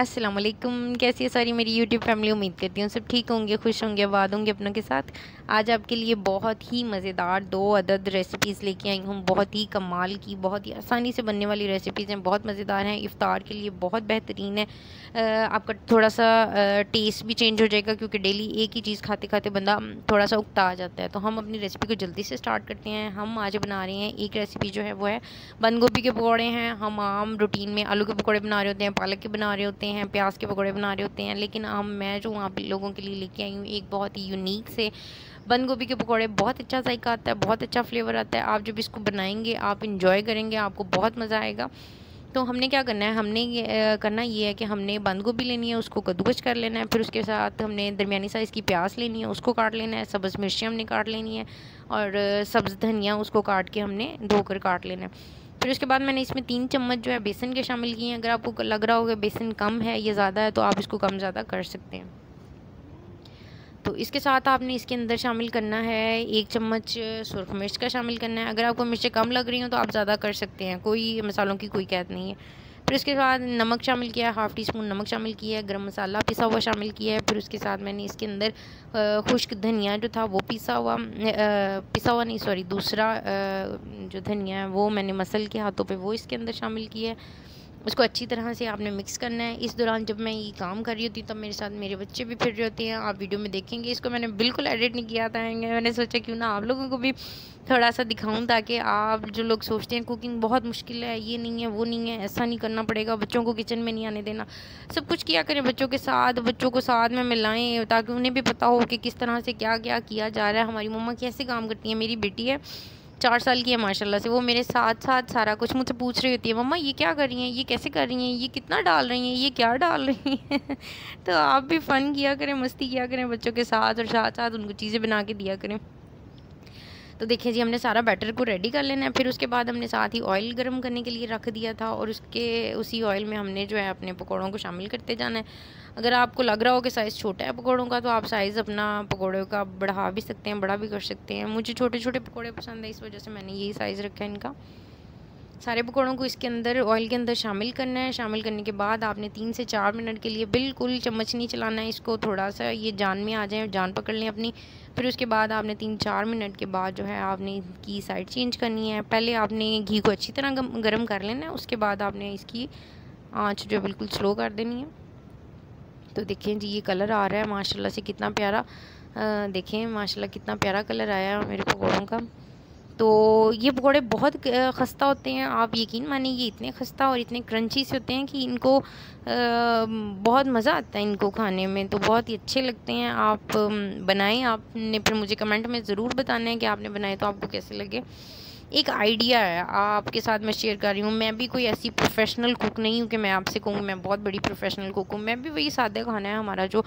अस्सलाम वालेकुम, कैसी है सारी मेरी YouTube फैमिली। उम्मीद करती हूँ सब ठीक होंगे, खुश होंगे, आबाद होंगे अपनों के साथ। आज आपके लिए बहुत ही मज़ेदार दो अदद रेसिपीज़ लेके आई हूँ, बहुत ही कमाल की, बहुत ही आसानी से बनने वाली रेसिपीज़ हैं, बहुत मज़ेदार हैं, इफ्तार के लिए बहुत बेहतरीन है। आपका थोड़ा सा टेस्ट भी चेंज हो जाएगा क्योंकि डेली एक ही चीज़ खाते खाते बंदा थोड़ा सा उकता आ जाता है। तो हम अपनी रेसिपी को जल्दी से स्टार्ट करते हैं। हम आज बना रहे हैं एक रेसिपी जो है वो है बंद गोभी के पकौड़े हैं। हम आम रूटीन में आलू के पकौड़े बना रहे होते हैं, पालक के बना रहे होते हैं, प्याज के पकौड़े बना रहे होते हैं, लेकिन मैं जो आप लोगों के लिए लेके आई हूँ एक बहुत ही यूनिक से बंद गोभी के पकौड़े। बहुत अच्छा जायका आता है, बहुत अच्छा फ्लेवर आता है। आप जब इसको बनाएंगे आप इंजॉय करेंगे, आपको बहुत मज़ा आएगा। तो हमने क्या करना है, हमने करना ये है कि हमने बंद गोभी लेनी है, उसको कद्दूकस कर लेना है। फिर उसके साथ हमने दरमियानी साइज़ की प्याज लेनी है, उसको काट लेना है। सब्ज़ मिर्ची हमने काट लेनी है और सब्ज़ धनिया उसको काट के हमने धोकर काट लेना है। फिर उसके बाद मैंने इसमें 3 चम्मच जो है बेसन के शामिल किए हैं। अगर आपको लग रहा होगा बेसन कम है या ज़्यादा है तो आप इसको कम ज़्यादा कर सकते हैं। तो इसके साथ आपने इसके अंदर शामिल करना है 1 चम्मच सुरख मिर्च का शामिल करना है। अगर आपको मिर्चें कम लग रही हो तो आप ज़्यादा कर सकते हैं, कोई मसालों की कोई कैद नहीं है। फिर इसके बाद नमक शामिल किया है, 1/2 टीस्पून नमक शामिल किया है, गरम मसाला पिसा हुआ शामिल किया है। फिर उसके साथ मैंने इसके अंदर खुश्क धनिया जो था वो दूसरा जो धनिया है वो मैंने मसल के हाथों पे वो इसके अंदर शामिल किया है। उसको अच्छी तरह से आपने मिक्स करना है। इस दौरान जब मैं ये काम कर रही होती तब मेरे साथ मेरे बच्चे भी फिर रहे होते हैं, आप वीडियो में देखेंगे। इसको मैंने बिल्कुल एडिट नहीं किया था, मैंने सोचा क्यों ना आप लोगों को भी थोड़ा सा दिखाऊं ताकि आप जो लोग सोचते हैं कुकिंग बहुत मुश्किल है, ये नहीं है वो नहीं है, ऐसा नहीं करना पड़ेगा, बच्चों को किचन में नहीं आने देना, सब कुछ किया करें बच्चों के साथ, बच्चों को साथ में मिलाएं ताकि उन्हें भी पता हो कि किस तरह से क्या क्या किया जा रहा है, हमारी मम्मा कैसे काम करती हैं। मेरी बेटी है 4 साल की है माशाल्लाह से, वो मेरे साथ साथ सारा कुछ मुझसे पूछ रही होती है, मम्मा ये क्या कर रही हैं, ये कैसे कर रही हैं, ये कितना डाल रही हैं, ये क्या डाल रही हैं। तो आप भी फ़न किया करें, मस्ती किया करें बच्चों के साथ और साथ साथ उनको चीज़ें बना के दिया करें। तो देखिए जी, हमने सारा बैटर को रेडी कर लेना है। फिर उसके बाद हमने साथ ही ऑयल गर्म करने के लिए रख दिया था और उसी ऑयल में हमने जो है अपने पकौड़ों को शामिल करते जाना है। अगर आपको लग रहा हो कि साइज़ छोटा है पकौड़ों का तो आप साइज़ अपना पकौड़ों का बढ़ा भी सकते हैं, बड़ा भी कर सकते हैं। मुझे छोटे छोटे पकौड़े पसंद है, इस वजह से मैंने यही साइज़ रखा है इनका। सारे पकौड़ों को इसके अंदर ऑयल के अंदर शामिल करना है। शामिल करने के बाद आपने 3 से 4 मिनट के लिए बिल्कुल चम्मच नहीं चलाना है, इसको थोड़ा सा ये जान में आ जाए, जान पकड़ लें अपनी। फिर उसके बाद आपने 3-4 मिनट के बाद जो है आपने इसकी साइड चेंज करनी है। पहले आपने घी को अच्छी तरह गर्म कर लेना है, उसके बाद आपने इसकी आँच जो बिल्कुल स्लो कर देनी है। तो देखें जी ये कलर आ रहा है माशाल्लाह से, कितना प्यारा, देखें माशाल्लाह कितना प्यारा कलर आया है मेरे पकौड़ों का। तो ये पकौड़े बहुत खस्ता होते हैं, आप यकीन मानिए इतने खस्ता और इतने क्रंची से होते हैं कि इनको बहुत मज़ा आता है इनको खाने में, तो बहुत ही अच्छे लगते हैं। आप बनाएं, आपने फिर मुझे कमेंट में ज़रूर बताना है कि आपने बनाए तो आपको कैसे लगे। एक आइडिया है आपके साथ मैं शेयर कर रही हूँ, मैं भी कोई ऐसी प्रोफेशनल कुक नहीं हूँ कि मैं आपसे कहूँ मैं बहुत बड़ी प्रोफेशनल कुक हूँ। मैं भी वही सादा खाना है हमारा जो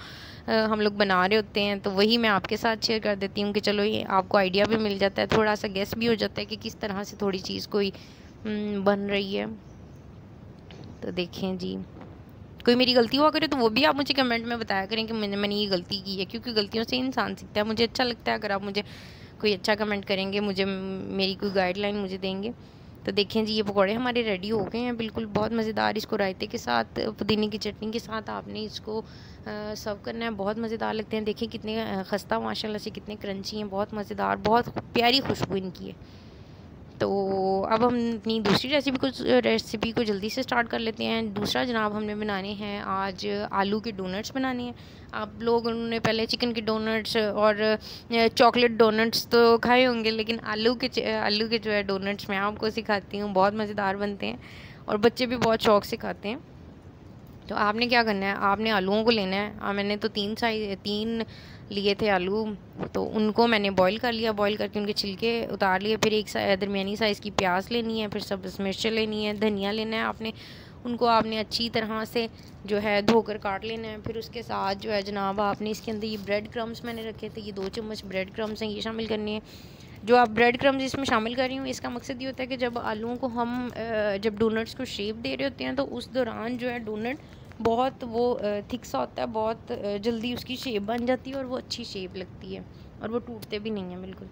हम लोग बना रहे होते हैं, तो वही मैं आपके साथ शेयर कर देती हूँ कि चलो ये आपको आइडिया भी मिल जाता है, थोड़ा सा गेस भी हो जाता है कि किस तरह से थोड़ी चीज़ कोई बन रही है। तो देखें जी, कोई मेरी गलती हुआ करे तो वो भी आप मुझे कमेंट में बताया करें कि मैंने ये गलती की है, क्योंकि गलतियों से इंसान सीखता है। मुझे अच्छा लगता है अगर आप मुझे कोई अच्छा कमेंट करेंगे, मुझे मेरी कोई गाइडलाइन मुझे देंगे। तो देखें जी ये पकौड़े हमारे रेडी हो गए हैं, बिल्कुल बहुत मज़ेदार। इसको रायते के साथ, पुदीने की चटनी के साथ आपने इसको सर्व करना है, बहुत मज़ेदार लगते हैं। देखें कितने खस्ता माशाल्लाह से, कितने क्रंची हैं, बहुत मज़ेदार, बहुत प्यारी खुशबू इनकी है। तो अब हम अपनी दूसरी रेसिपी को जल्दी से स्टार्ट कर लेते हैं। दूसरा जनाब हमने बनाने हैं आज आलू के डोनट्स बनाने हैं। आप लोग उन्होंने पहले चिकन के डोनट्स और चॉकलेट डोनट्स तो खाए होंगे, लेकिन आलू के जो है डोनट्स मैं आपको सिखाती हूँ, बहुत मज़ेदार बनते हैं और बच्चे भी बहुत शौक़ से खाते हैं। तो आपने क्या करना है, आपने आलूओं को लेना है। मैंने तो 3 लिए थे आलू, तो उनको मैंने बॉईल कर लिया, बॉईल करके उनके छिलके उतार लिए। फिर एक दरमियानी साइज़ की प्याज लेनी है, फिर सब्ज़ मिर्च लेनी है, धनिया लेना है आपने, उनको आपने अच्छी तरह से जो है धोकर काट लेना है। फिर उसके साथ जो है जनाब आपने इसके अंदर ये ब्रेड क्रम्स मैंने रखे थे, ये 2 चम्मच ब्रेड क्रम्स हैं, ये शामिल करनी है। जो आप ब्रेड क्रम्स इसमें शामिल कर रही हूँ इसका मकसद ये होता है कि जब आलूओं को हम जब डोनट्स को शेप दे रहे होते हैं तो उस दौरान जो है डोनट बहुत वो थिक सा होता है, बहुत जल्दी उसकी शेप बन जाती है और वो अच्छी शेप लगती है और वो टूटते भी नहीं है बिल्कुल।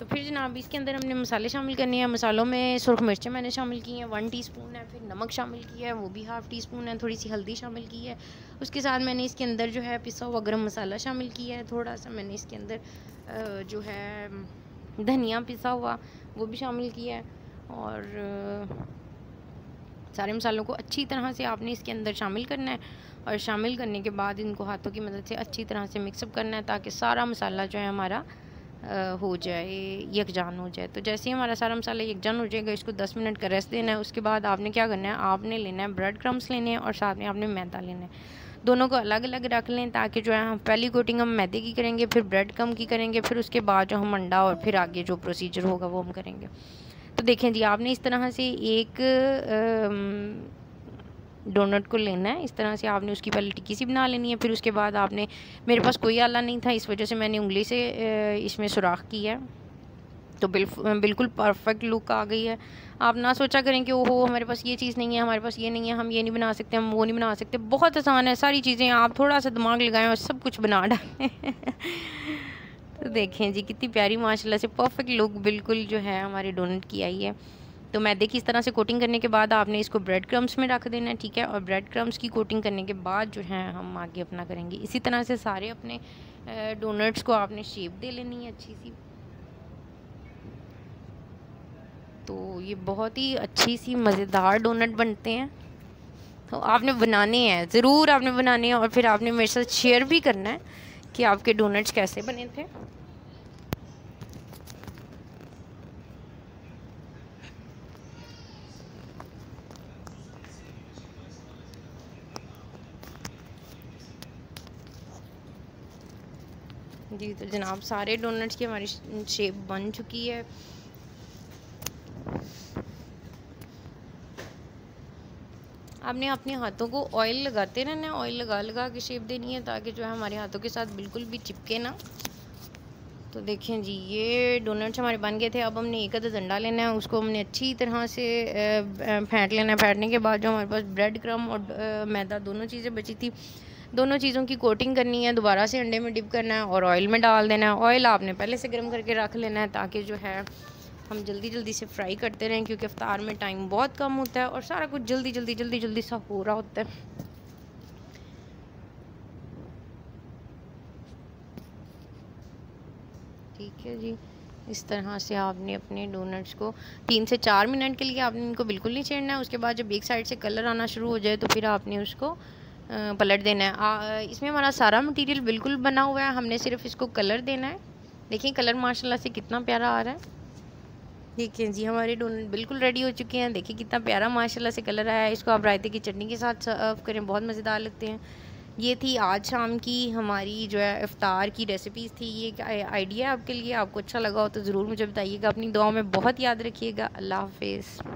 तो फिर जनाब इसके अंदर हमने मसाले शामिल करने हैं। मसालों में सुरख मिर्चें मैंने शामिल की हैं, 1 टीस्पून है। फिर नमक शामिल किया है, वो भी 1/2 टीस्पून है। थोड़ी सी हल्दी शामिल की है। उसके साथ मैंने इसके अंदर जो है पिसा हुआ गरम मसाला शामिल किया है। थोड़ा सा मैंने इसके अंदर जो है धनिया पिसा हुआ वो भी शामिल किया है। और सारे मसालों को अच्छी तरह से आपने इसके अंदर शामिल करना है और शामिल करने के बाद इनको हाथों की मदद से अच्छी तरह से मिक्सअप करना है ताकि सारा मसाला जो है हमारा हो जाए, यकजान हो जाए। तो जैसे ही हमारा सारा मसाला यकजान हो जाएगा, इसको 10 मिनट का रेस्ट देना है। उसके बाद आपने क्या करना है, आपने लेना है ब्रेड क्रम्स लेने हैं और साथ में आपने मैदा लेना है। दोनों को अलग अलग रख लें ताकि जो है हम पहली कोटिंग हम मैदे की करेंगे, फिर ब्रेड क्रम की करेंगे, फिर उसके बाद जो हम अंडा और फिर आगे जो प्रोसीजर होगा वो हम करेंगे। तो देखें जी, आपने इस तरह से एक डोनट को लेना है। इस तरह से आपने उसकी पहले टिक्की सी बना लेनी है। फिर उसके बाद आपने, मेरे पास कोई आला नहीं था इस वजह से मैंने उंगली से इसमें सुराख किया है। तो बिल्कुल परफेक्ट लुक आ गई है। आप ना सोचा करें कि ओहो हमारे पास ये चीज़ नहीं है, हमारे पास ये नहीं है, हम ये नहीं बना सकते, हम वो नहीं बना सकते। बहुत आसान है सारी चीज़ें, आप थोड़ा सा दिमाग लगाएं और सब कुछ बना डालें। तो देखें जी कितनी प्यारी माशाल्लाह से परफेक्ट लुक बिल्कुल जो है हमारे डोनट की आई है। तो मैदे की इस तरह से कोटिंग करने के बाद आपने इसको ब्रेड क्रम्स में रख देना है, ठीक है। और ब्रेड क्रम्स की कोटिंग करने के बाद जो है हम आगे अपना करेंगे। इसी तरह से सारे अपने डोनट्स को आपने शेप दे लेनी है अच्छी सी। तो ये बहुत ही अच्छी सी मज़ेदार डोनट बनते हैं। तो आपने बनाने हैं, ज़रूर आपने बनाने हैं और फिर आपने मेरे साथ शेयर भी करना है कि आपके डोनट्स कैसे बने थे। जी तो जनाब सारे डोनट्स की हमारी शेप बन चुकी है। आपने अपने हाथों को ऑयल लगाते रहना है, ऑयल लगा लगा के शेप देनी है ताकि जो है हमारे हाथों के साथ बिल्कुल भी चिपके ना। तो देखें जी ये डोनट्स हमारे बन गए थे। अब हमने एक आधा डंडा लेना है, उसको हमने अच्छी तरह से फेंट लेना है। फेंटने के बाद जो हमारे पास ब्रेड क्रम और मैदा दोनों चीज़ें बची थी, दोनों चीज़ों की कोटिंग करनी है। दोबारा से अंडे में डिप करना है और ऑयल में डाल देना है। ऑयल आपने पहले से गर्म करके रख लेना है ताकि जो है हम जल्दी जल्दी से फ्राई करते रहें, क्योंकि इफ्तार में टाइम बहुत कम होता है और सारा कुछ जल्दी जल्दी जल्दी जल्दी सा हो रहा होता है। ठीक है जी, इस तरह से आपने अपने डोनट्स को 3 से 4 मिनट के लिए आपने इनको बिल्कुल नहीं छेड़ना है। उसके बाद जब एक साइड से कलर आना शुरू हो जाए तो फिर आपने उसको पलट देना है। इसमें हमारा सारा मटेरियल बिल्कुल बना हुआ है, हमने सिर्फ इसको कलर देना है। देखिए कलर माशाल्लाह से कितना प्यारा आ रहा है। देखिए जी हमारे डोनट बिल्कुल रेडी हो चुके हैं। देखिए कितना प्यारा माशाल्लाह से कलर आया है। इसको आप रायते की चटनी के साथ सर्व करें, बहुत मज़ेदार लगते हैं। ये थी आज शाम की हमारी जो है इफ्तार की रेसिपीज़ थी। ये एक आइडिया आपके लिए, आपको अच्छा लगा हो तो ज़रूर मुझे बताइएगा। अपनी दुआ में बहुत याद रखिएगा। अल्लाह हाफिज़।